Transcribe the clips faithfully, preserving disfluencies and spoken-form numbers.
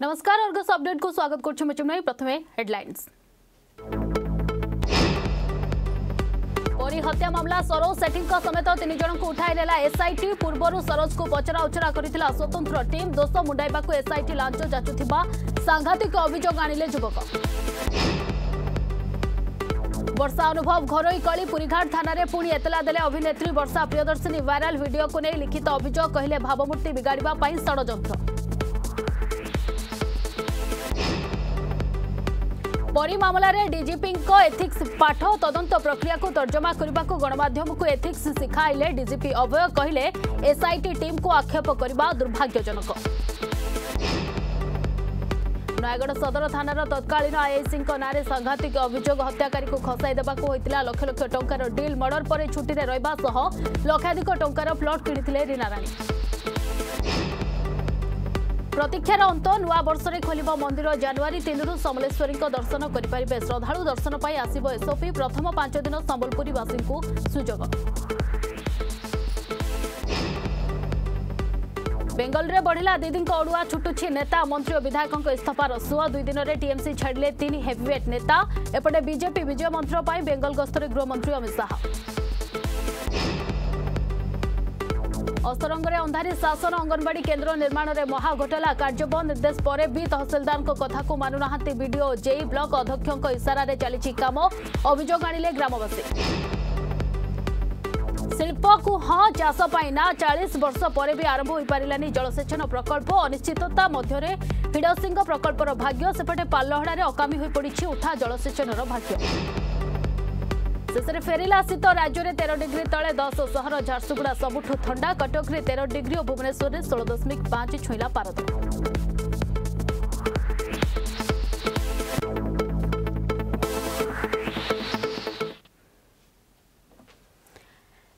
नमस्कार Argus update को स्वागत करछुं। प्रथमे हेडलाइंस। ओरी हत्या मामला सरोज सेठी समेत तीन जन को उठाई नेला एसआईटी। पूर्व सरोज को पचरा उचरा करितला स्वतंत्र टीम। दोष मुंडाइबाकू एसआईटी लांच जाचुथिबा सांघातिक अभियोग आनिले युवक। वर्षा अनुभव घरोई कली पुरीघाट थाना रे पुणी एतला देले अभिनेत्री वर्षा प्रियदर्शिनी। वायरल वीडियो को नहीं लिखित अभियोग, कहले भावमूर्ति बिगाड़िबा पई षडयंत्र। परी मामला रे डीजीपी को एथिक्स पाठ तदंत प्रक्रिया को तर्जमा करने को गणमाध्यम को एथिक्स सिखाइले डीजीपी अभय, कहले एसआईटी टीम को आक्षेप करने दुर्भाग्यजनक। नयगढ़ सदर थानार तत्कालीन आईआईसी नारे सांघातिक अभियोग, हत्याकारी को खसाई देवाकू होता लक्ष लक्ष टंकार डील। मर्डर पर छुट्टी में रहा लक्षाधिक टंकार प्लट किणी रीना राणी। प्रतीक्षार अंत, नूआ वर्ष में खोल मंदिर। जनवरी तीन रु समलेश्वरी दर्शन करें श्रद्धा। दर्शन पर आसव एसओपी। प्रथम पांच दिन संबलपुरवासी को सुजोग। बेंगल में बढ़ला दीदी अड़ुआ, छुटुछी नेता मंत्री और विधायकों इस्तीफार सुह। दुई दिन में टीएमसी छाड़िले तीन हेवीवेट नेता। एपटे बीजेपी विजय मंत्र पर बेंगल गस्तरे गृहमंत्री अमित शाह। असरंग में अंधारी शासन, अंगनवाड़ी केन्द्र निर्माण में महाघोटाला। कार्य निर्देश पर भी तहसिलदार कथा को मानुना बीडीओ जेई। ब्लॉक अध्यक्ष इशारा चली कम, अभियोग आनिले ग्रामवासी। शिल्प को हाँ चाष ना, चालीस वर्ष पर भी आरंभ हो पारानी जलसेचन प्रकल्प। अनिश्चितता मध्य हिडसिंह प्रकल्पर भाग्य। सेपटे पालहड़े अकामी हो पड़ी उठा जलसेचन भाग्य। शेष फेरला शीत, राज्य में तेरह डिग्री तले। दस सहर झारसुगुड़ा सबुठ ठंडा। कटक में तेरह डिग्री और भुवनेश्वर में षोल दशमिक पांच छुईला पारद।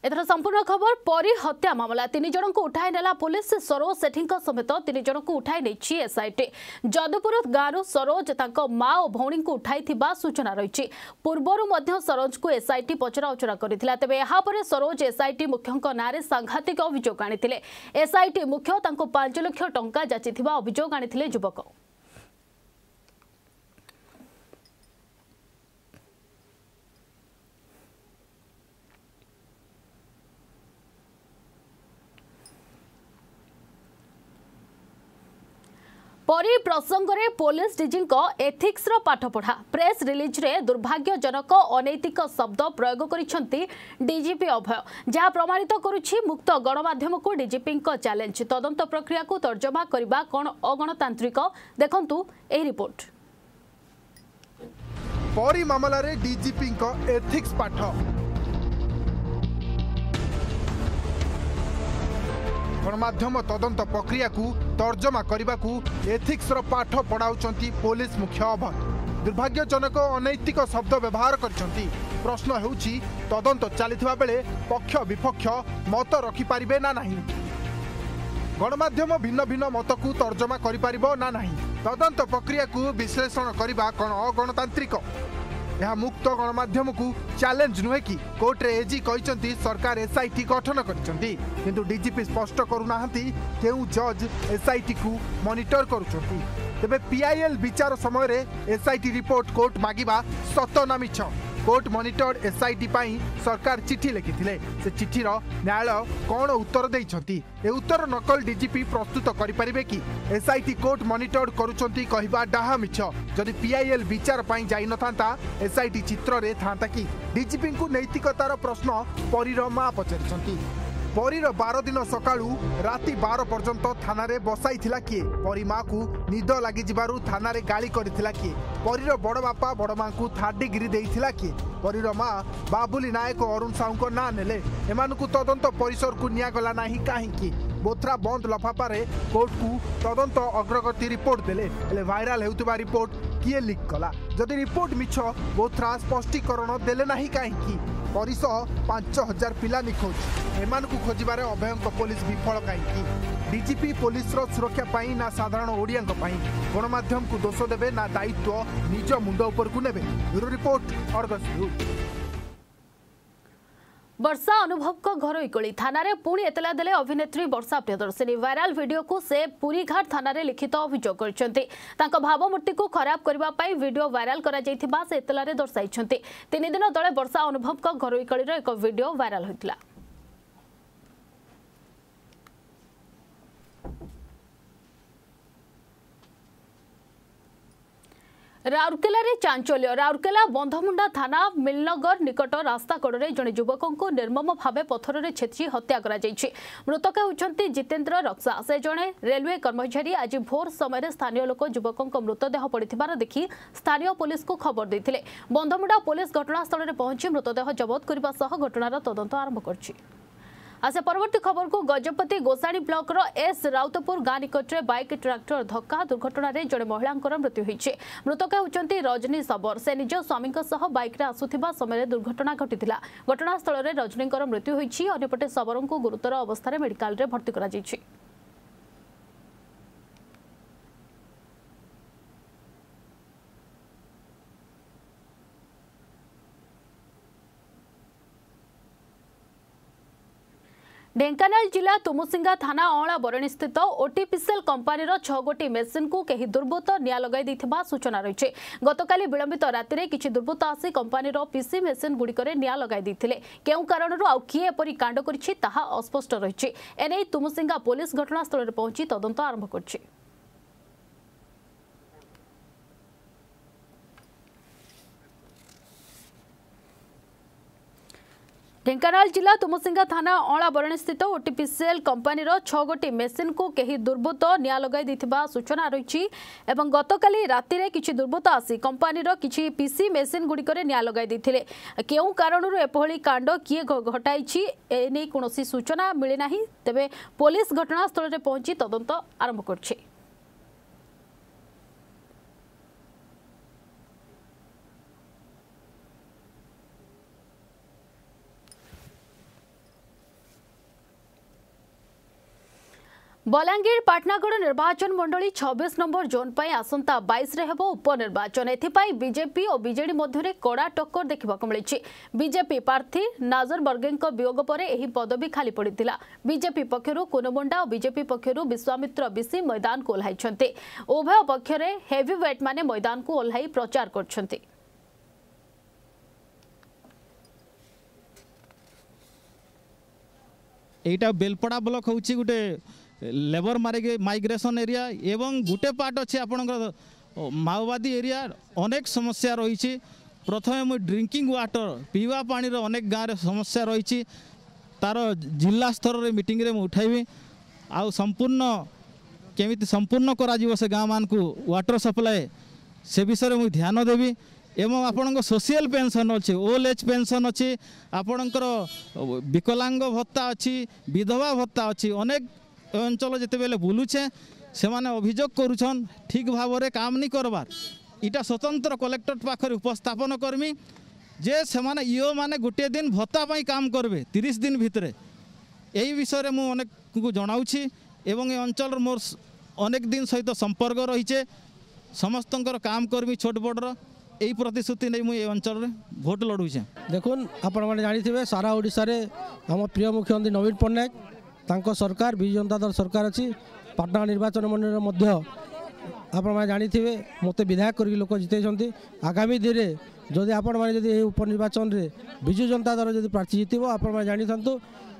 एथर संपूर्ण खबर। परी हत्या मामला तीन जन को उठाई नेला पुलिस। सरोज सेठी समेत तीन जन को उठाई नहीं एसआईटी। जदुपुर गांव सरोज माँ और भौणी को उठाई सूचना रही। पूर्व सरोज को एसआईटी पचरा उचरा करथिला। तबे यहाँ पर सरोज एसआईटी मुख्य नारे सांघातिक अभियोग आनिथिले। एसआईटी मुख्य तांको पांच लाख टंका जाचिथिबा अभियोग आनिथिले युवक। परी प्रसंग में पुलिस डीजी एथिक्स पाठ पढ़ा। प्रेस रिलीज रे दुर्भाग्यजनक अनैतिक शब्द प्रयोग करिसेंती डीजीपी अभय, जहाँ प्रमाणित करुछि मुक्त गणमाध्यम को डीजीपी चैलेंज। तदंत प्रक्रिया को तर्जमा करबा कौन अगणतांत्रिक, देखंतु एही रिपोर्ट। परी मामला रे डीजीपी एथिक्स पाठ। गणमाध्यम तदंत प्रक्रिया को तर्जमा करने को एथिक्स पाठ पढ़ाउछंती पुलिस मुख्य अभय। दुर्भाग्यजनक अनैतिक शब्द व्यवहार करछंती। प्रश्न हेउछि तदंत चलिथिबा बेले पक्ष विपक्ष मत रखिपारे ना नहीं। गणमाध्यम भिन्न भिन्न मत को तर्जमा करिपारिबो ना नहीं। तदंत प्रक्रिया को विश्लेषण करने कौन अगणतांत्रिक? यह मुक्त गणमाध्यम को चैलेंज नुहे कि कोर्टे एजी कहते सरकार एसआईटी गठन करछंती, किंतु डीजीपी स्पष्ट करूनाहंती के जज एसआईटी को मॉनिटर करूछंती। तबे पीआईएल विचार समय रे एसआईटी रिपोर्ट कोर्ट मागिबा सत ना मिछ? कोर्ट मॉनिटर एसआईटी पाई सरकार चिठी लिखिथिले। से चिठीर न्यायालय कौन उत्तर देइछंती? ए उत्तर नकल डीजीपी प्रस्तुत करिपारिबे कि? एसआईटी कोर्ट मॉनिटर करूछंती कहिबा डाहा मिछ। जदि पीआईएल विचार पाई जाई नथांता एसआईटी चित्र रे थांता कि? डीजीपी को नैतिकतार प्रश्न परीर मां पचारिछंती। परीर बार दिन सकाळू राति बार पर्यंत थाना रे बसाइथिला किए? परी मां को निद लागि जिबारू थाना रे गाली करिथिला किए? परीर बड़ बापा बड़ मां को थर्ड डिग्री देइथिला किए? परीर मां बाबुली नायक अरुण साहू ना नेले, एमानकु तदंत परिसर को नियागला नाही काहेकि? बोथरा बंद लफाफा रे कोर्ट को तदंत अग्रगति रिपोर्ट देले। वायरल हेउतबा रिपोर्ट किए लीक कला? जदि रिपोर्ट मिछ बोथरा स्पष्टीकरण देले नाही काहेकि? परिस पांच हजार पिला निखोज, एमान को खोजबार अभयंक पुलिस विफल काहेकि? डीजीपी पुलिस सुरक्षा पाई ना साधारण ओडिया गणमाध्यम को दोष देवे ना दायित्व निज मुंड उपरकू नेबे। Bureau report, Argus news. वर्षा अनुभव घरोईकोली थाना रे पुणी एतला देले अभिनेत्री वर्षा प्रियदर्शिनी वायरल वीडियो को से पुरीघाट थाना रे लिखित अभियोग कर भावमूर्ति को खराब करबा पई वीडियो वायरल करा जैथिबा से एतला रे दर्शाइछन्ते। तीन दिन तले वर्षा अनुभव घरोईकोली रो एक वीडियो वायरल होइतला। राउरकेला रे चांचल्य। राउरकेला बंधमुंडा थाना मिलनगर निकट रास्ता कड़े जड़े युवक को निर्मम भाव पथर से छेची हत्या करा जायछि। मृतक होउछन्ति जितेंद्र रक्षा। से जड़े रेलवे कर्मचारी आज भोर समय स्थानीय लोक युवक मृतदेह पड़िथिबार देखि स्थानीय पुलिस को खबर देथिले। बंधमुंडा पुलिस घटनास्थल में पहुंची मृतदेह जबत करबा सह घटनार तदंत आरंभ करछि। आसे परवर्ती खबर को गजपति गोसाणी ब्लॉक रो एस राउतपुर गां निकटे बाइक ट्रैक्टर धक्का दुर्घटना रे जड़े महिला मृत्यु होईछे। मृतक होउछन्ति रजनी सबर। से निज स्वामी सह बाइक रे आसुथिबा समय दुर्घटना घटितिला। घटनास्थल रे रजनी मृत्यु होईछि। अन्यपटे सबरन को गुरुतर अवस्था रे मेडिकल रे भर्ती करा जायछि। ढेंकानाल जिला तुमुसिंगा थाना अँलाबरणी स्थित ओटीपीसीएल कंपानी छह गोटी मेसीन को कहीं दुर्वृत्त निया लगाई देथिबा सूचना रही है। गतकाली विलंबित रातिरे किछि दुर्वृत्त आसी कंपानी पीसी मेसीन गुड़िकरे निया लगाई देथिले। केउ कारणरू आउ किए एपरि कांड करिछि ताहा अस्पष्ट रही। एने तुमुसिंगा पुलिस घटनास्थल में पहुंची तदंत आरंभ करछि। ढेंकानाल जिला तुमुसिंगा थाना अँलाबरणी स्थित ओटीपीसीएल कंपानी छह गोटी मेसीन को कहीं दुर्वृत्त निया लगाई देथिबा सूचना रही। गतकाली रातिरे किछि दुर्वृत्त आसी कंपानी किछि पीसी मेसीन गुड़िकरे निया लगाई देथिले। केउ कारणरू एपहली कांड किए घटाइछि एने कोनोसी सूचना मिले नाही। तबे पुलिस घटनास्थल में पहुंची तदंत आरंभ करछि। बलांगीर पाटनागढ़ निर्वाचन मंडली छब्बीस नंबर जोन पर आसंता बाईस हेब उपनिर्वाचन। एथिपाई बीजेपी और बीजेडी मध्य कड़ा टक्कर देखा मिली। बीजेपी प्रार्थी नाजर बर्गे वियोग पर यह पदवी खाली पड़ी। बीजेपी पक्षर कोनमुंडा और बीजेपी पक्षर विश्वामित्र बिसी मैदान को ओह्ल। उभय पक्षर हेवीवेट माने मैदान को ओह्ल प्रचार कर। बेलपड़ा ब्लॉक हूँ गोटे लेबर मारे माइग्रेशन एरिया एवं गोटे पार्ट अच्छे आपण माओवादी एरिया अनेक समस्या रही। प्रथम मुझे ड्रिंकिंग वाटर पीवा पानी अनेक गाँव समस्या रही। तार जिला स्तर रे मीटिंग रे उठाइबी आउ संपूर्ण केमिति संपूर्ण कर से गाँ मान को वाटर सप्लाए से विषय मुझे ध्यान देवी। एवं आपण सोशल पेंशन अच्छे ओल्ड एज पेंशन अच्छे आपणकर विकलांग भत्ता अच्छी विधवा भत्ता अच्छी अनेक अंचल जिते बुलुचे से माने अभियोग करुछन ठीक भाव में काम नहीं करवार। इटा स्वतंत्र कलेक्टर पाखे उपस्थापन करमी जे से माने यो माने गोटे दिन भत्ता पाई काम करबे तीस दिन भितरे। यही विषय मुझे अनेक को जनाऊँगी एवं ये अंचल मोर अनेक दिन सहित संपर्क रहीचे। समस्त काम करमी छोट बड़र यही प्रतिश्रुति नहीं मुझे अंचल भोट लड़ूचे। देखुन आपण माने जानिथिबे सारा ओडिसा रे हम प्रिय मुख्यमंत्री नवीन पट्टनायक तांको सरकार विजु जनता दल सरकार अच्छी पाटना निर्वाचन मंडल मध्य आपने जानी मत विधायक करके लोक जितने आगामी दिन में जदि आपण मैंने उपनिर्वाचन में विजु जनता दल जब प्रार्थी जीत आप जानी था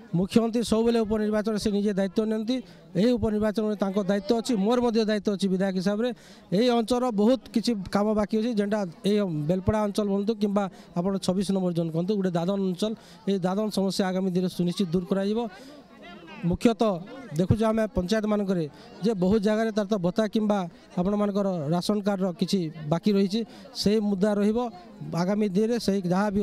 मुख्यमंत्री सबुले उपनिर्वाचन से निजे दायित्व नियंती। उपनिर्वाचन में तांको दायित्व अच्छी मोर मध्य दायित्व अच्छी विधायक हिसाब से यही अंचल बहुत किसी काम बाकी अच्छे जेनटा बेलपड़ा अंचल बोलतु कि आप छब्बीस नंबर जोन कहतु गोटे दादन अंचल ये दादन समस्या आगामी दिन में सुनिश्चित दूर कर। मुख्यतः देखुचे आम पंचायत मानक जे बहुत जगह तार तो भत्ता कि आपण मान राशन कार्ड किसी बाकी रही से मुद्दा आगामी दिन में से जहाँ भी।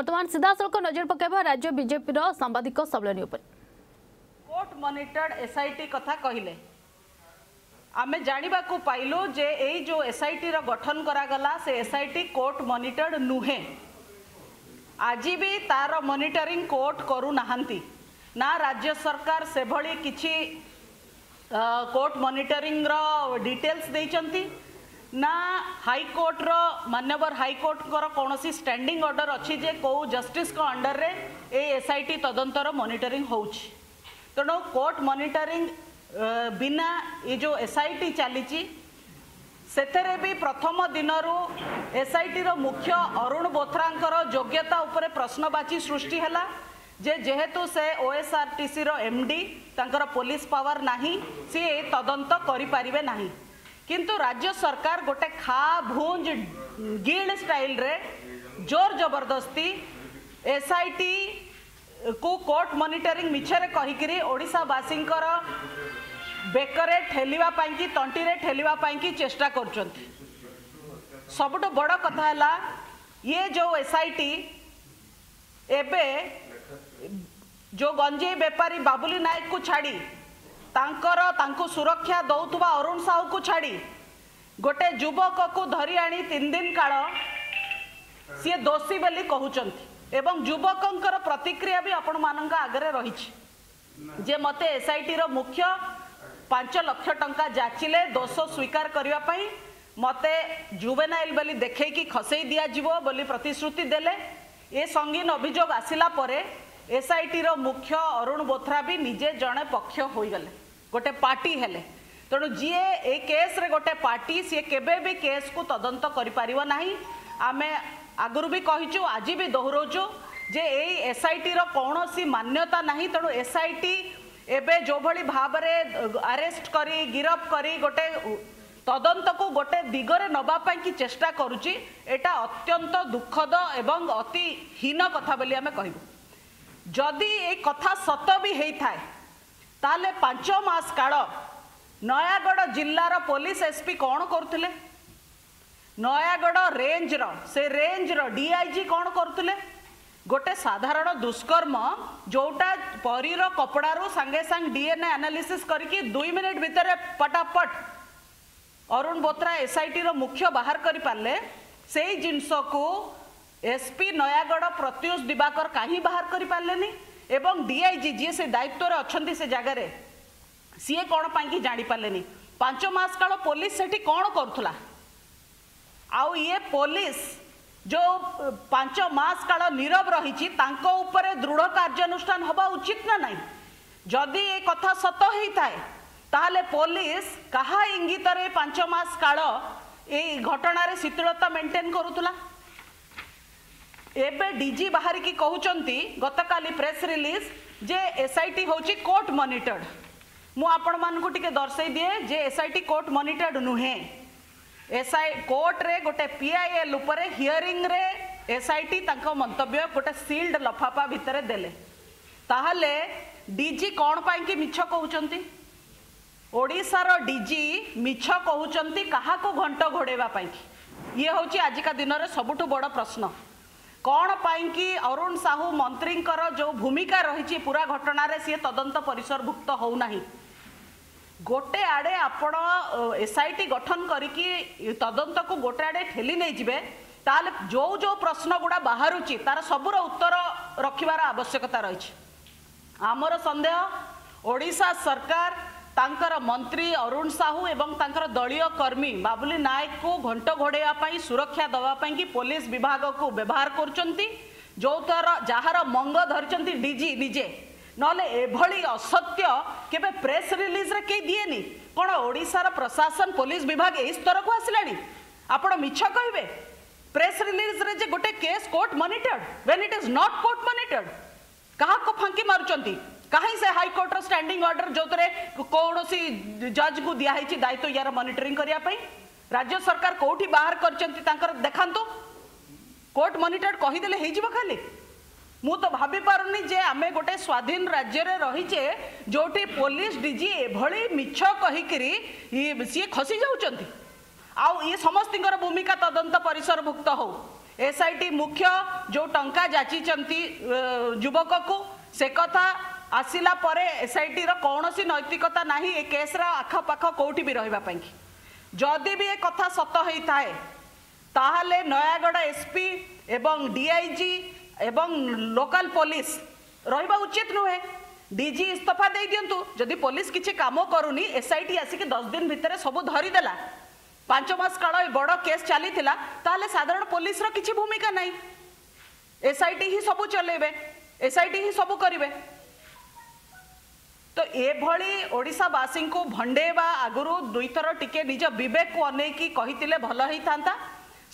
वर्तमान सीधा सड़क नजर पकेबा राज्य बीजेपी सांबादिक सम्मेलन उपर। कोर्ट मॉनिटर्ड एसआईटी कथा कहिले आमे जानिबा को पाइलो जे एई जो एसआईटी रो गठन करा गला से एसआईटी कोर्ट मॉनिटर्ड नुहे। आज भी तार मॉनिटरिंग कोर्ट करू नाहंती ना राज्य सरकार से भली किछि कोर्ट मॉनिटरिंग रो डिटेल्स देइचंती ना हाईकोर्टर मानवर हाईकोर्टर कौन स्टैंडिंग ऑर्डर अच्छी जे कौ जस्टिस को अंडर रे ए एसआईटी तदंतर मॉनिटरिंग होउछि तेणु कोर्ट मॉनिटरिंग बिना ये जो एसआईटी चली सेथरे भी प्रथम दिन रु एसआईटी रो मुख्य अरुण बोथरांकर योग्यता उपरे प्रश्नवाची सृष्टि हला जे जेहेतु से ओएसआरटीसी रो एमडी तांकर पुलिस पावर नाही सी तदंत करि पारिबे नाही किंतु राज्य सरकार गोटे खा भूंज गिल स्टाइल रे जोर जबरदस्ती एसआईटी को कोर्ट मॉनिटरिंग मिछरे कहिकिरी ओडिसा बासिंकर बेकरे ठेलिवा पाई की तंटी रे ठेलिवा पाई की चेष्टा करछंती। सबटो बड़ कथा हला ये जो एसआईटी एबे जो गंजेई व्यापारी बाबुली नायक को छाड़ी तांकर तांको सुरक्षा दौतुवा अरुण साहू को छाड़ी गोटे युवक को धरी आनी तीन दिन काल सी दोषी बोली कहउचंती एवं युवकंकर प्रतिक्रिया भी आपण मानंका आगरे रहिछि जे मते एसआईटी रो मुख्य पांच लाख टंका जाचिले दोष स्वीकार करिवा पई मते जुवेनाइल बोली देखे कि खसेई दिया जीवो बोली प्रतिश्रुति देले। ए संगीन अभियोग आसिला परे एसआईटी रो मुख्य अरुण बोथरा भी निजे जड़े पक्ष हो गले गोटे पार्टी हेले तेणु तो जी ए केस रे गोटे पार्टी सी केबे भी केस को तदंत करि पारिबो नाही। आमे आगुरु भी कहिचु आज भी दोहराउचु जे एई एसआईटी रो कोनोसी मान्यता नाही तेणु तो एसआईटी एबे जो भली भाव रे अरेस्ट करी गिरफ करी गोटे तदंत को गोटे दिगरे नबा पई की चेष्टा करूची एटा अत्यंत दुखद एवं अति हीन कथा बोली आमे कहिबो। जदि ये कथा सत भी होता है ताले पांच मास काल नयागढ़ जिल्लार पुलिस एसपी कौन करुले नयागढ़ रेंजर से रेंजर डीआईजी कौन करुले गोटे साधारण दुष्कर्म जोटा परीर कपड़ारू सांगे सांग डीएनए एनालिसिस करके दुई मिनिट भितर पटापट अरुण बोथरा एसआईटी रो मुख्य बाहर कर पारे से जिनस को एसपी नयागढ़ प्रत्युष दिवाकर कहीं बाहर कर पारे एवं डीआईजी जी से दायित्व रे अच्छी से जगार सीए कौन पाई जानी पारे पांच मास काल पुलिस सेठी कौन करुला आउ ये पुलिस जो पांच मास काल नीरव रही दृढ़ कार्यानुष्ठान हवा उचित ना नहीं। जदि ये कथा सत होता है ताले पुलिस कहा इंगित रे पांच मास काल ये घटना रे शिथिलता मेंटेन करुला एबे डीजी बाहर की कहउचंती गतकाली प्रेस रिलीज जे एसआईटी होची कोर्ट मॉनिटर्ड मु आपण मानकु टिके दर्शाई दिए जे एसआईटी कोर्ट मॉनिटर्ड नुहे एसआई कोर्ट रे गोटे पीआईएल उपरे हियरिंग रे एसआईटी तांको मंतव्य गोटे सील्ड लफाफा भितर देले ताहले डीजी कोन पाई की मिछ कहउचंती ओडिसा रो डीजी मिछ कहउचंती कहा को घंटा घोडेबा पाई की ये होची आज का दिन रे सबटु बड़ प्रश्न कौन पाई कि अरुण साहू मंत्री जो भूमिका रही पूरा घटना रे सी तदंत परिसरभुक्त होना गोटे आड़े आपण एसआईटी गठन करके तदंत को गोटे आड़े ठेली नहीं जीवे ताले जो जो प्रश्न गुड़ा बाहरुची तार सबुर उत्तर रखिबार आवश्यकता रही। आमर संदेह ओडिशा सरकार तांकर मंत्री अरुण साहू एवं तांकर दलीय कर्मी बाबुली नायक को घंट घोड़ाई सुरक्षा दवापाई कि पुलिस विभाग को व्यवहार करुँच जो तर जार मंग धरी डीजी निजे नले एभली असत्य केबे प्रेस रिलीज रे के दिएनी कौन ओडिशार प्रशासन पुलिस विभाग यही स्तर को आसला आपण मिछ कहे प्रेस रिलीज रे जे गोटे case court monitored when it is not court monitored कहा को फांकी मारुचंती कहीं से हाईकोर्टर स्टैंडिंग ऑर्डर जो कौन सी जज को दिखाई दायित्व यार मॉनिटरिंग करने राज्य सरकार कौटी बाहर कर देखा कोर्ट मॉनिटर कहीदेले हो खाली मु तो भाभी पारुनी जे आमे गोटे स्वाधीन राज्य रे रहीचे जोटी पुलिस डीजी एभली मिछ कहिकरी सी खसी जाउचंती आउ ये समस्तींकर भूमिका तदंत परिसरभुक्त हो एसआईटी मुख्य जो टंका जाचिचंती युवक को से कथा आसिला परे एसआईटी रो कोनोसी नैतिकता नाही ए केस रा आखा पाखा कोठी भी रहबा पई की जदी भी ए कथा सत होता है ताहले नयागढ़ एसपी एवं डीआईजी एवं लोकल पुलिस रहबा उचित नुहे डीजी इस्तफा दे दियंतु जदी पुलिस किछि काम करूनी एसआईटी आसी के दस दिन भितरे सब धरी देला पांच मास काल बड़ केस चली साधारण पुलिस किसी भूमिका नहीं, एसआईटी ही सब चलेबे, एसआईटी ही सब करेंगे। तो ये ओडिशावासी को भंडेवा आगुरी दुईथर टिके निज बेक को अनेक कही भल होता।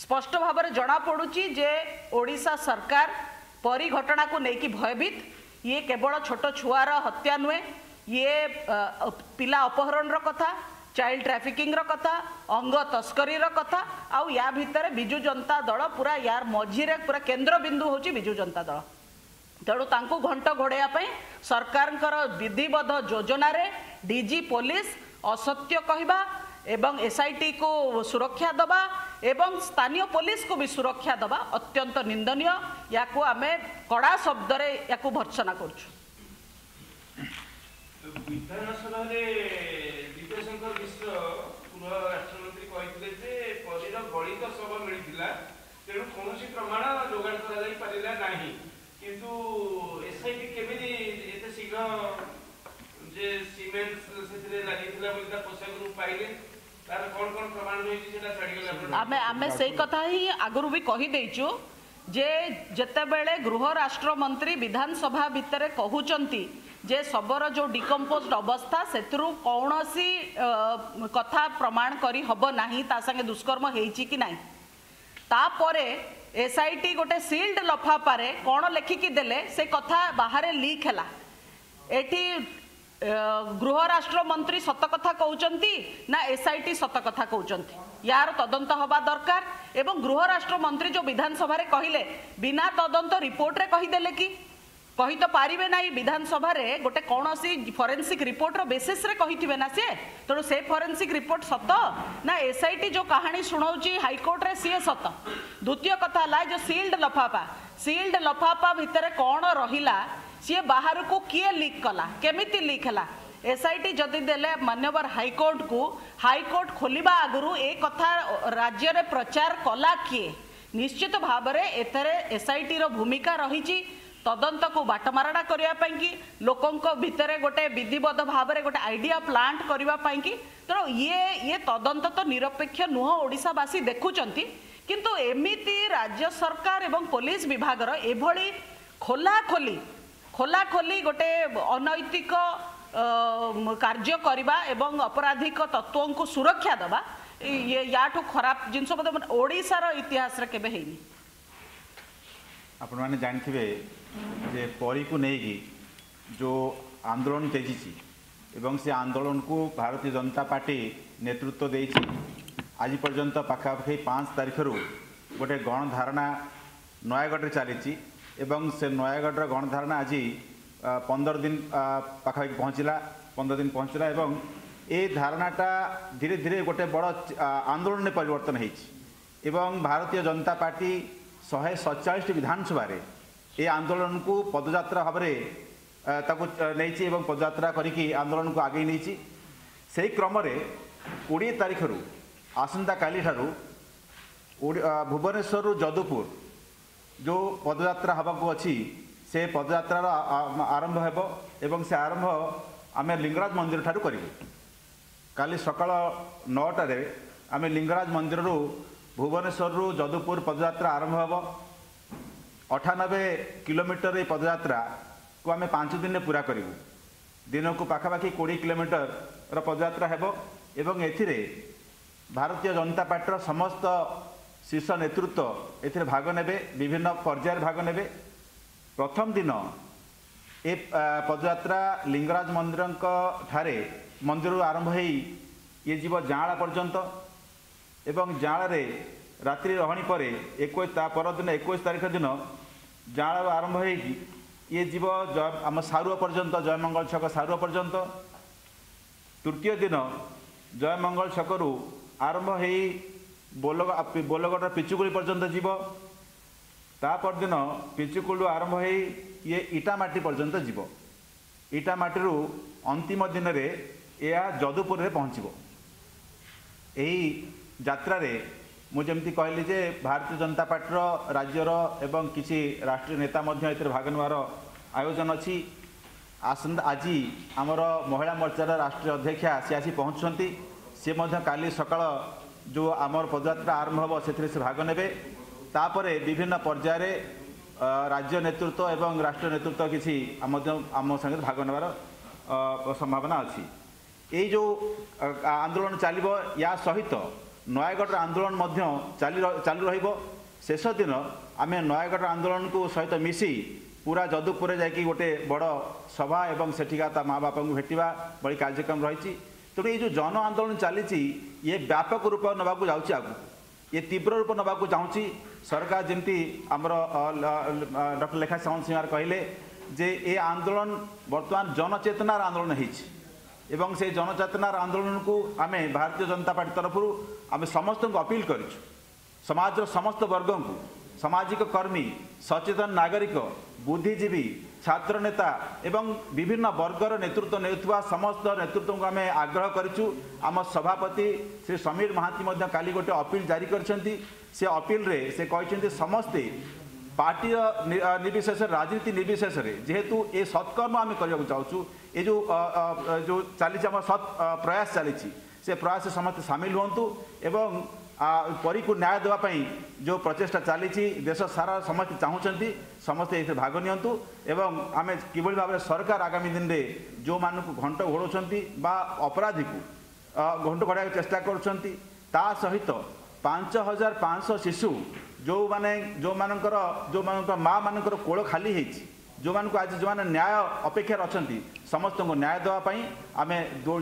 स्पष्ट भाव में जनापड़ी जे ओडिशा सरकार परी घटना को लेकिन भयभीत, ये केवल छोट छुआर हत्या नुहे, ये पिला अपहरण कथा, चाइल्ड ट्रैफिकिंग कथा, अंग तस्करी कथा, आउ या भितर बिजू जनता दल पूरा यार मझीरे पूरा केंद्र बिंदु होची बिजू जनता दल। तेणु तांकू घंट घोड़ाई सरकार विधिबद्ध योजना रे डीजी पुलिस असत्य कहवा एवं एसआईटी को सुरक्षा दबा एवं स्थानीय पुलिस को भी सुरक्षा दबा अत्यंत निंदनीय। या को आमे कड़ा शब्द रे या को भर्त्सना करछु। विधानसभा रे दिव्यशंकर मिश्र पूर्व राष्ट्रमंत्री कहितले जे परिर गणित सब मिलितला, तेनु कोनोसी प्रमाण जोगाड़ करा जाई परिला नाही, किंतु एसआईटी केबेरी एते शीघ्र जे सीमेंस सेतरे लागितला बोलता पोषक रूप पाइले आगुरी भी कहीदेचु जे जेतेबेले गृह राष्ट्र मंत्री विधानसभा भितर कहउचंती जे सबरो जो डिकम्पोज्ड अवस्था सेतरु कोनोसी कथा प्रमाण करी हबो नाही ता संगे दुष्कर्म हेइची कि नाही। तापरे एसआईटी गोटे सील्ड लफाफारे कोन लेखिकी देले से कथा बाहर लीक हैला। एठी गृह राष्ट्र मंत्री सत कथा कहउचंती ना एसआईटी सत कथा कहउचंती, यार तदंत हवा दरकार। एवं गृह राष्ट्र मंत्री जो विधानसभा रे कहिले बिना तदंत रिपोर्ट रे कहि देले कि कहि तो पारिबे नाही, विधानसभा रे गोटे कोनोसी फोरेंसिक रिपोर्ट रो बेसिस रे कहिथिबे ना से। तेणु से फोरेंसिक रिपोर्ट सत ना एसआईटी जो कहानी सुनाउची हाईकोर्ट रे सी सत। द्वितीय कथा ला जो सील्ड लफाफा, सील्ड लफाफा भितर कोन रहिला, सी बाहर को किए लीक कला, केमिति लीक है। एसआईटी जदि देले मान्यवर हाईकोर्ट को, हाईकोर्ट खोलिबा आगुरु ए कथा राज्य रे प्रचार कला किए, निश्चित भाव में एतरे एसआईटी रो भूमिका रही तदंत को बाटमारणा करने कि लोकों भितर गोटे विधिबद्ध भाव में गोटे आइडिया प्लांट करने कि तेना तो ये ये तदंत तो निरपेक्ष नुह ओडिशावासी देखुचंती। किंतु एमिति राज्य सरकार एवं पुलिस विभाग एभली खोला खोली खोला खोली गोटे अनैतिक कार्य करवा एवं अपराधिक तत्वों को सुरक्षा दबा, ये याठू खराब जिनस मतलब ओडिशार इतिहास केबे हेनी। आपण माने जानथिबे जे परी को नेगी जो आंदोलन तेजी एवं से आंदोलन को भारतीय जनता पार्टी नेतृत्व देछि। आज पर्यंत पाखापाखि पाँच तारीख रु गोटे गणधारणा नयागढ़ चली एवं से नयागढ़ गणधारणा आज पंदर दिन पाखापाखि पहुँचला पंदर दिन पहुँचला एवं ए धारणाटा धीरे धीरे गोटे बड़ आंदोलन में परिवर्तन होइछि। भारतीय जनता पार्टी शहे सैंतालीस विधानसभा रे ए आंदोलन को पदयात्रा भाव में ताकु नेछि एवं पदयात्रा करिकि आंदोलन को आगे नेछि। सेही क्रम रे बीस तारीख रु आसंता काली ठारु भुवनेश्वर रु जदुपुर जो पदयात्रा हवाको अच्छी से पदयात्रा आरंभ हेबो एवं से आरंभ आम लिंगराज मंदिर ठारू करिबे। काली सकाळ नौटा रे आम लिंगराज मंदिर रु भुवनेश्वर रु जदुपुर पदयात्रा आरंभ हेबो। अठानबे किलोमीटर ए पदयात्रा को आम पांच दिन रे पूरा करिबु। दिन को पाखापाखि बीस किलोमीटर रो पदयात्रा हेबो एवं एथिरे भारतीय जनता पार्टी रो समस्त शीर्ष नेतृत्व एथिरे भाग नेबे, विभिन्न पर्यायर भाग नेबे। प्रथम दिन ए पदयात्रा लिंगराज मंदिर ठारे मंदिर आरंभ होई ये जीव जाँला पर्यंत एवं जाँला रात्रि रहणी पर इक्कीस परदिन इक्कीस तारीख दिन जाँला आरंभ होई ये जीव जय आम सारुआ पर्यंत जयमंगल छक सारुआ पर्यंत। तृतीय दिन जयमंगल छकरू आरंभ होई बोलग बोलगड़ा पिचुकुली पर्यंत जीव। तापरदिन पिचुकुलू आरंभ हो ये इटामाटी पर्यंत जीव। इटामाटी रु अंतिम दिन रे यह जदुपुर रे पहुँचबो। एही यात्रा रे मु जेमती कहली जे भारतीय जनता पार्टी राज्यर एवं किसी राष्ट्रीय नेता मध्ये एतिर भाग नेवार आयोजन अछि। आसंदा आजि आमर महिला मोर्चार राष्ट्रीय अध्यक्षा सी आसी पहुँचुछंती। सी मध्ये काली सकाळ जो आमर पदयात्रा आरंभ हो से भाग ने विभिन्न पर्याय राज्य नेतृत्व एवं राष्ट्र नेतृत्व किसी आम संगे भाग नेबार संभावना अच्छी। ये जो आंदोलन चलो या सहित नयगढ़ आंदोलन चालू रेष दिन आम नयगढ़ आंदोलन को सहित मिसी पूरा जदुपुर जा गोटे बड़ सभा एवं सेठिका ता माँ बापा को भेटा बड़ी कार्यक्रम रही। तेणु ये जो जन आंदोलन चली ये व्यापक रूप ना जाऊँगी आगू ये तीव्र रूप ना चाहूँगी सरकार जमी आमर डॉक्टर लेखा सावंत सिंह कहले जे ये आंदोलन बर्तमान जनचेतनार आंदोलन एवं से जनचेतनार आंदोलन को आम भारतीय जनता पार्टी तरफ आम समस्त अपील कर समाज समस्त वर्ग को सामाजिक कर्मी सचेतन नागरिक बुद्धिजीवी छात्र नेता एवं विभिन्न वर्गर नेतृत्व नेउथवा समस्त नेतृत्व को आम आग्रह करूँ। आम सभापति श्री समीर महांती काली गोटे अपील जारी करछंती। से अपील रे से कहछंती समस्ते पार्टी निर्विशेष राजनीति निर्विशेष जेहेतु ये सत्कर्म आम करने चाहूँ ये जो जो चली आम सत् प्रयास चली से प्रयास समस्ते सामिल हुंतु एवं परी को न्याय देवाई जो प्रचेषा चली देश सारा समस्त चाहूँगी समस्ते ये भाग नियंतु एवं आम कि भाव में सरकार आगामी दिन में जो मान घंट घोड़ौंट बा अपराधी को घंट घोड़ा चेष्टा करा सहित पाँच हजार पाँच सौ शिशु जो माने जो मानकर जो माँ मान कोल खाली है जो मानक आज जो मैंने न्याय अपेक्षार अच्छा समस्त को न्याय देवाई आम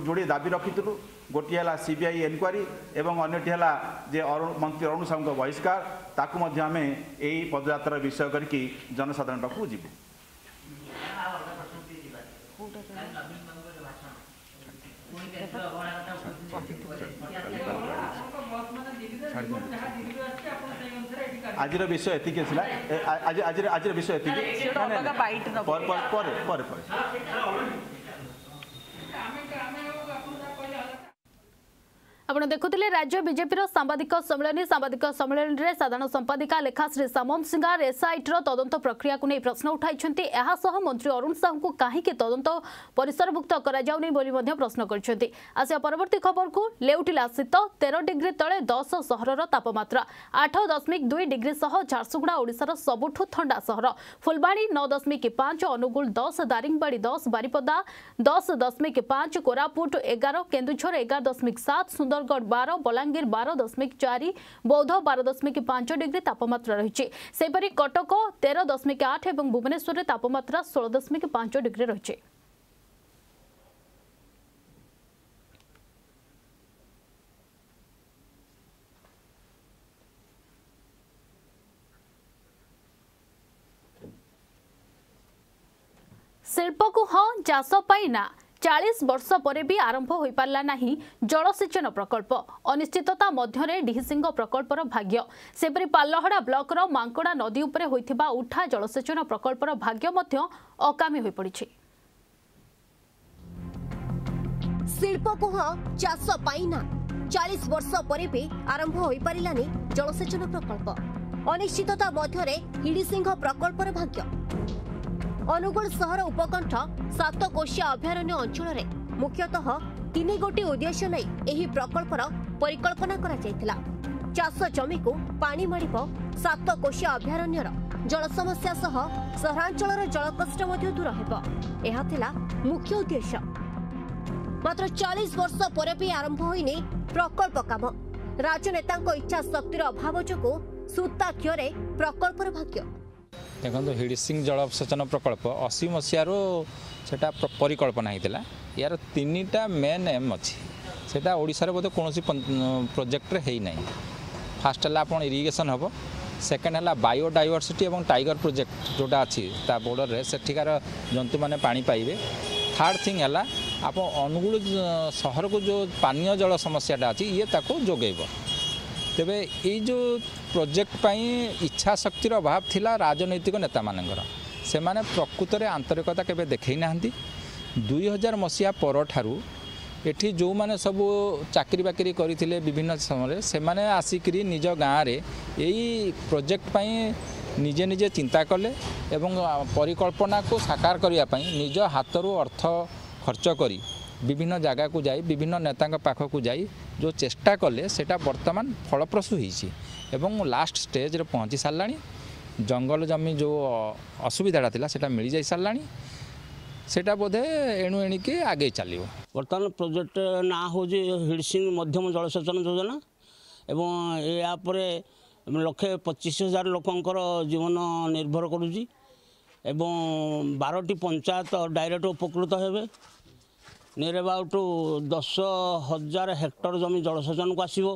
जोड़े दाबी रखीलु। गोटे है सीबीआई एनक्वारी एवं अन्यटी है जे मंत्री अरुण साहू बहिष्कार ताकू आम यही पदयात्रा विषय करके जनसाधारण पाक जी। आज विषय एतिक आज विषय एतिक आपड़ देखुले राज्य बीजेपी सांबादिक सम्मेलन सांबादिक सम्मेलन में साधारण संपादिका लेखाश्री सामम सिंगार एसआईटीर तदंत प्रक्रिया को नहीं प्रश्न उठाई यासह मंत्री अरुण साहू को कहीं तदंत परिसरभुक्त कर प्रश्न कर परवर्त खबर को लेउटिला शीत तेरह डिग्री तले दस सहर तापम्रा आठ दशमिक दुई डिग्री सह झारसुगुड़ा ओडार सबुठ ठंडा सहर फुलबाणी नौ दशमिक पांच अनुगुल दस दारिंगवाड़ी दस बारिपदा दस दशमिक पांच कोरापुट एगार केन्दुझर एगार दशमिक सात सुंदर गढ़ बार बलांगीर बार दशमिक चारि बौद्ध बार दशमिक पांच डिग्री तापमात्रा रही सेपरी कटक तेरह दशमिक आठ और भुवनेश्वर तापमात्रा षोल दशमिक पांच डिग्री रही। शिल्प को हाँ चाष ना चालीस वर्ष पर भी आरंभ हो पारला नहीं जलसेचन प्रकल्प अनिश्चितता मध्यरे डिहिसिंग प्रकल्पर भाग्य सेपरि पाल्लहड़ा ब्लॉकर मांकड़ा नदी उपरे होइथिबा उठा जलसेचन प्रकल्पर भाग्य मध्य अकामी होई पड़िछि। शिल्प कोहा चाष पाइना चालीस वर्ष पर भी आरंभ हो पारला नहीं जलसेचन प्रकल्प अनिश्चितता मध्यरे हिडीसिंह प्रकल्पर भाग्य अनुगुल सहर उपकंठ सात कोशिया अभयारण्य अंचल रे मुख्यतः तीन गोटी उद्देश्य नै एही प्रकल्पर परिकल्पना करा जायतिला। चाष जमी को पानी माडिबो सात कोशिया अभयारण्यर जल समस्या सह सहरांचलर जल कष्ट मध्ये दूर हेबो एहा थिला मुख्य उद्देश्य। मात्र चालीस वर्ष पर भी आरंभ होइने प्रकल्प काम राजनेतांको इच्छा शक्तिर अभाव जोगु सूता क्योरे प्रकल्पर भाग्य। देखो हिडिसिंग जलसेचन प्रकल्प अशी मसीहारू से परिकल्पना होता यार तीनटा मेन एम अच्छी से बोध कौन प्रोजेक्ट है ना। फास्ट है आपड़ इरीगेशन हम सेकेंड है बायोडाइवर्सिटी और टाइगर प्रोजेक्ट जोटा अच्छी बॉर्डर में सेठिकार जंतु मैंने पानी पाइबे। थर्ड थिंग है आप अनुगुल सहर को जो पानीय जल समस्याटा अच्छी ये ताको जोगेब। तेबे ये जो प्रोजेक्ट पाई इच्छा शक्तिर अभाव थिला राजनैतिक नेता मानकर से माने प्रकृत रे आंतरिकता केबे देखै नाहंती। दुई हजार मसीहा पर ठारू एठी जो माने सब चाकरी बाकरी करिथिले विभिन्न समय से माने आसिकरी निज गाँ रे एई प्रोजेक्ट पाई निजे निजे चिंता कले एवं परिकल्पना को साकार करिया पाई निज हातरू अर्थ खर्च करी विभिन्न जगह को जाई विभिन्न नेतांका पाखकू जाई जो चेष्टा कले सेटा वर्तमान फलप्रसू होईची एवं लास्ट स्टेज रे पहुंची सारलाणी। जंगल जमी जो असुविधाटा थिला सेटा मिली जाई सारलाणी, सेटा बोधे एणु एणिके आगे चलो। बर्तमान प्रोजेक्ट ना हूँ हिडसिंग मध्यम जलसेचन योजना एवं यापर लक्षे पचीस हजार लोकंर जीवन निर्भर करुच्ची एवं बारटी पंचायत डायरेक्ट उपकृत होबे। नियर अबाउट दस हजार हेक्टर जमी जलसेचन को आसो।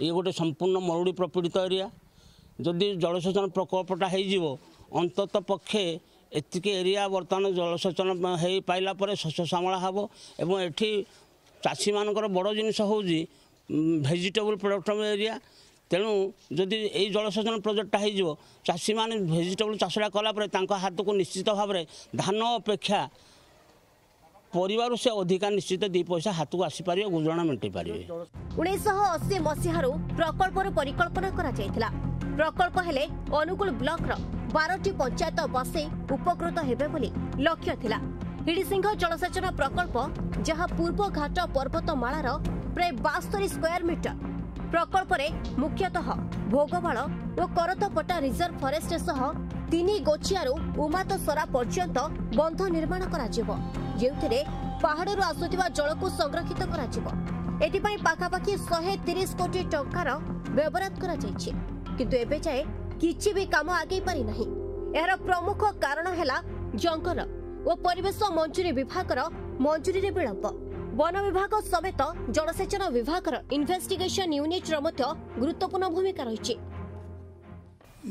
ये गोटे संपूर्ण मरुड़ी प्रपीड़ित एरिया जदि जलसेचन प्रकल्पटा हो अंतत पक्षे एतिक एरिया बर्तमान जलसेचन हो पाइला शस्य सामला हे। एवं एटी चाषी मान बड़ जिनस हूँ भेजिटेबल प्रोडक्ट एरिया, तेणु जदि यही जलसेचन प्रोजेक्टा हो चाषी मैंने भेजिटेबल चाषा कलापर हाथ को निश्चित भाव में धान अपेक्षा परिवार से अधिका निश्चित दी पैसा हाथ को आसी पारे गुजराण मेटे पारे। उन्नीस सौ अस्सी मसीहारो प्रकल्पर परिकल्पना करा जायतिला। प्रकल्प हेले अनुकूल ब्लॉक रो बारह टी पंचायत बसे उपकृत हेबे बोली लक्ष्य थिला। हिडीसिंह जलसेचन प्रकल्प जहां पूर्व घाट पर्वतमाला रो प्राय बास्तरी स्क्वायर मीटर प्रकल्प रे मुख्यतः भोगवाल और करतपटा रिजर्व फॉरेस्ट सह तीनी गोचियारू उमातसरा पर्यंत बंध निर्माण करा जिवो। जेउथिरे पहाड़रू आसुथिबा जल को संरक्षित करा जिवो। एथिपाई पाखापाखी एक सौ तीस कोटी टंकार व्यवहार करा जायछि, किंतु एबे जाय किछि भी काम आगे पारि नाही। एहर प्रमुख कारण हेला जंगल और परिवेश मंजूरी विभाग रो मंजूरी रे विलंब। वन विभाग समेत जलसेचन विभाग इन्वेस्टिगेशन यूनिट गुरुत्वपूर्ण भूमिका रही।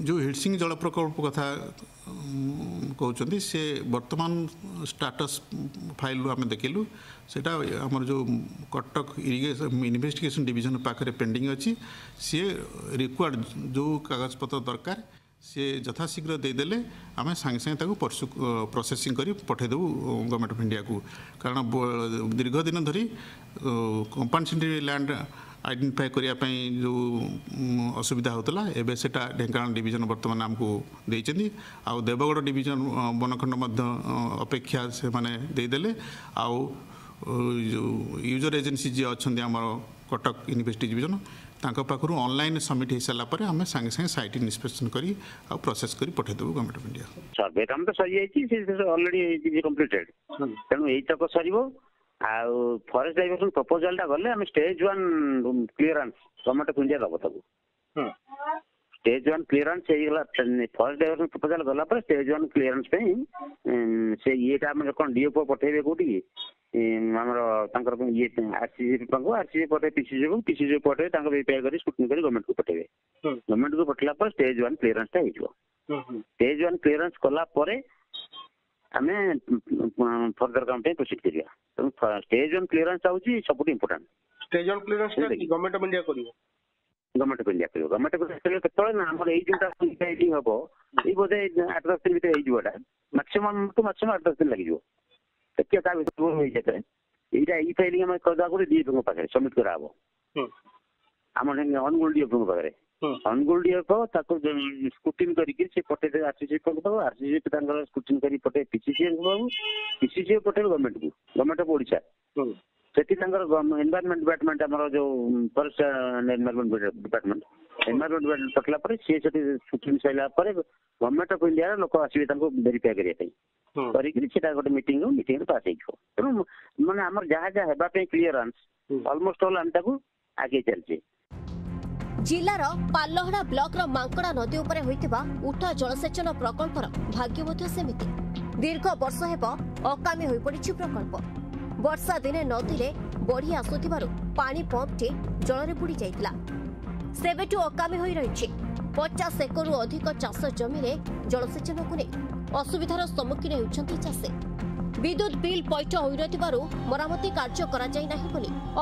जो हिडसिंह जल प्रकल्प कथा कहते से वर्तमान स्टाटस फाइल आम देखलु सेटा आमर जो कटक इरिगेशन इन्वेस्टिगेशन डिविजन पाखे पेंडिंग अच्छी। सी रिक्वायर्ड जो कागज पत्र दरकार सी यथाशीघ्र देदेले आम सांगे सांगे परसु प्रोसेसिंग करी पठेदेबू गवर्नमेंट ऑफ इंडिया को। कारण दीर्घ दिन धरी कंपनसेटरी लैंड आइडेंटिफाई करने जो असुविधा होता एवं से ढेंकानाल डिविजन बर्तमान आमको देइचेंदी। आउ देवगढ़ डिविजन वनखंड अपेक्षा से माने देदेले। आउ जो यूजर एजेन्सी जी अच्छा आम कटक इन्वेस्टिगेशन डिविजन तांका पाखरु ऑनलाइन सबमिट हो सारा पर आम सांगे सांगे साइट इंस्पेक्शन करी और प्रोसेस करी पठेदेबू गवर्नमेंट ऑफ इंडिया। सर्वे काम तो सही जाइए ऑलरेडी कंप्लीटेड, तेणु यहीतक सर फॉरेस्ट डाइवर्सन प्रपोजालटा गले आम stage one clearance government of India दब। Stage one clearance forest diversion proposal गला पर स्टेज वन क्लीयरेंस से येटा आम कौन डीओपी पठेबे कौटी ये आरसीसी आरसीसी पटे पीसीसी को पीसीसी पटे वेरीफाई कर स्क्रूटनी कर गवर्नमेंट को पठेबे। गवर्नमेंट को पठला पर स्टेज वन क्लीयरेंस टा हो। स्टेज वन क्लीयरेंस कला पर आमे फर्दर काम पे प्रोसीड करिया। स्टेज वन क्लीयरेंस आउची सबुट important. Stage one clearance government of India करियो गवर्नमेंट ऑफ इंडिया करियो गवर्नमेंट ऑफ इंडिया केतळे ना हमर एई जोटा सोसाइटी हबो ई बोधे आठ दस दिन भीतर एई जोटा मैक्सिमम टू मैक्सिमम आठ दस दिन लागियो। सबमिट करा स्क्रूटिन करके आरसीसी स्क्रूटिन करी पटे पीसीसी पीसीसी पटे गवर्नमेंट को गवर्नमेंट ऑफ ओडिशा से एनवायरनमेंट डिपार्टमेंट जो फॉरेस्ट एनवायरनमेंट डिपार्टमेंट एनवायरनमेंट पटला सी स्क्रूटिन सरला गवर्नमेंट ऑफ इंडिया लोक आसवे वेरीफाई करने गोटे मीटिंग मीटिंग पास हो। तेणु मैंने आम जहाँ क्लीयरेंस अलमोस्ट ऑल आम आगे चलचे। जिलार पालहड़ा ब्लॉक रो मांकड़ा नदी उपरे होइतिबा उठा जलसेचन प्रकल्पर भाग्य मध्य सेमिति। दीर्घ वर्ष हेब अकामी होई पड़िछि प्रकल्प। वर्षा दिने नदी रे बढ़ी आसुथिबारु पानी पंप टे जलरे बुडी जाइतिला। सेबेटु अकामी होई रहिछि। पचास एकरु अधिक चाष जमी रे जलसेचन को नै असुविधार सम्मुखीन होती चाषी। विद्युत बिल पैठ हो मरामती कार्य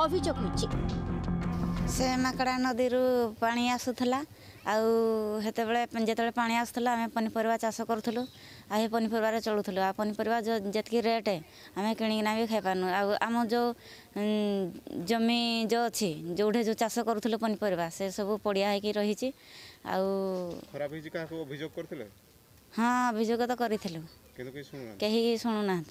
अभियोग से माकड़ा नदी रू पा आसूला आते जो पा आसूला आम पनीपरिया चाष करूँ आई पनीपरिया चलूल आ पनीपरिया जी रेट आम किणिकना भी खाई पार्न। आम जो जमी जो अच्छी जोटे जो चाष करूँ पनीपरिया से सब पड़िया होगी रही। हाँ अभियोग तो करें शुणुना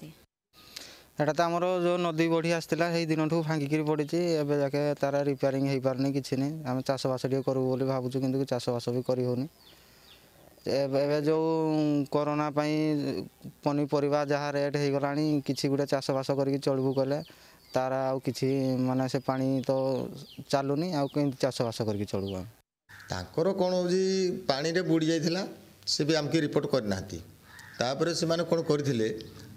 एटा तो आमर जो नदी बढ़ी आसाला दिन ठूँ भांगिकी पड़ी एवं जाके तारा रिपेयरिंग हो पारनी कि नहीं आम चाषबास करूँ भावुँ कि चाषबास भी करहनी एवं जो कोरोना पनीपरिया जहाँ रेट हो गला कि गोटे चाषबास करके चलू कले तारा आउ कि माने से पानी तो चलूनी आसबास करके चलू तांकर कौन हो पानी रे बुड़ी जाइथिला से भी आमके रिपोर्ट करना तापर से मैंने कौन करते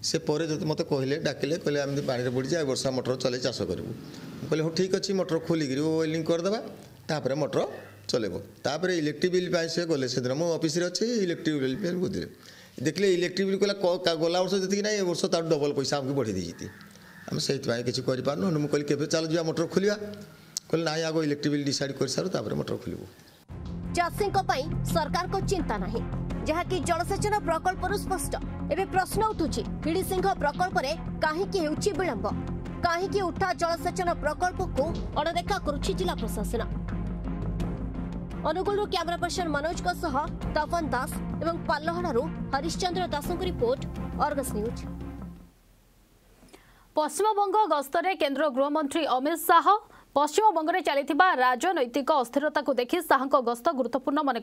से पर मत कहले डाकिले कहले आम पानी बुड़ी जाए वर्षा मटर चले चाष करूँ कहले हाँ ठीक अच्छे मटर खोलिक वेल्डिंग करदे तापर मटर चलेबो तापर इलेक्ट्रिक बिल से गले से दिन मुझे अफिस अच्छे इलेक्ट्रिक बिल बुझे देखिले इलेक्ट्रिक बिल कहला गला वर्ष जी ना ये वर्ष तार डबल पैसा आमको बढ़े देती आम से किसी करूँ मुझे कहली चल मटर खोलिया कहले ना आगे इलेक्ट्रिक बिल डिसाइड कर सारूपर मटर खोलू चाषी सरकार को चिंता नहीं जहाँकि जलसेचन प्रकल्प स्पष्ट एवं प्रश्न उठुची पीड़िसिंह प्रकल्प कहीं विलंब कहीं उठा जलसेचन प्रकल्प को अणदेखा करुची जिला प्रशासन अनुगुल कैमरा पर्सन मनोज तपन दास एवं पाल्लहड़ू Harishchandra Das report Argus news. Paschimbanga गस्तरे केंद्र गृहमंत्री अमित शाह पश्चिमबंग में चली राजनैतिक अस्थिरता को देखि शाह गस्त गुरुत्वपूर्ण मन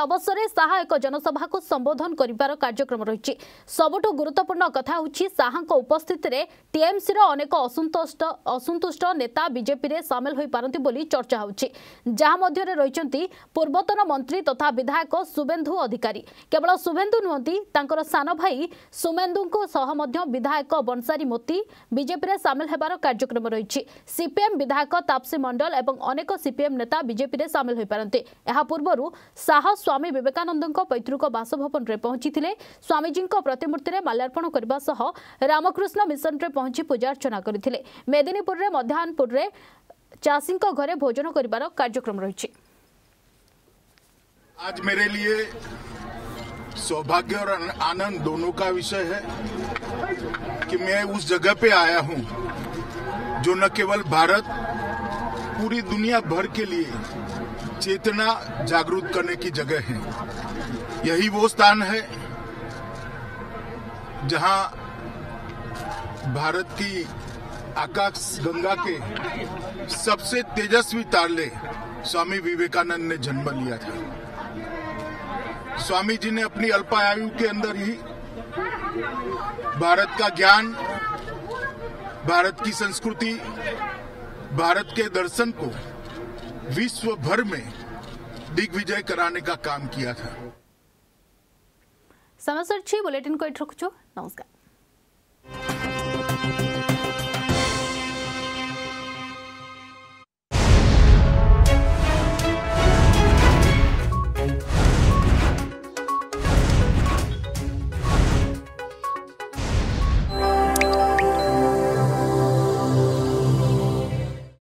अवसर में शाह एक जनसभा को संबोधन कर कार्यक्रम रही सबुठु गुरुत्वपूर्ण कथा होछि शाह उपस्थित में टीएमसी अनेक असंतुष्ट असंतुष्ट नेता बीजेपी में सामिल हो पारती चर्चा होछि जहां मध्य रही पूर्वतन मंत्री तथा विधायक शुभेन्दु अधिकारी केवल शुभेन्दु नुहति तांकर सान भाई सुमेन्दु को सह मध्य विधायक बंसारी मोती बीजेपी में सामिल होबार कार्यक्रम रही सीपीएम विधायक तापसी मंडल एवं अनेक सीपीएम नेता बीजेपी में सामिल हो पारते पूर्व शाह स्वामी विवेकानंद पैतृक बासभवन में पहुंची स्वामीजी प्रतिमूर्ति में माल्यार्पण करने सह रामकृष्ण मिशन में पहुंची पूजार्चना करते मेदिनीपुर में मध्याहनपुर में चाषी घरे भोजन कर कार्यक्रम रही। आज मेरे लिए सौभाग्य और आनंद दोनों का विषय है कि मैं उस जगह पे आया हूँ जो न केवल भारत पूरी दुनिया भर के लिए चेतना जागरूक करने की जगह है। यही वो स्थान है जहां भारत की आकाश गंगा के सबसे तेजस्वी तारले स्वामी विवेकानंद ने जन्म लिया था। स्वामी जी ने अपनी अल्पायु के अंदर ही भारत का ज्ञान, भारत की संस्कृति, भारत के दर्शन को विश्व भर में दिग्विजय कराने का काम किया था। समाचार छी बुलेटिन को इट रखुछु। नमस्कार।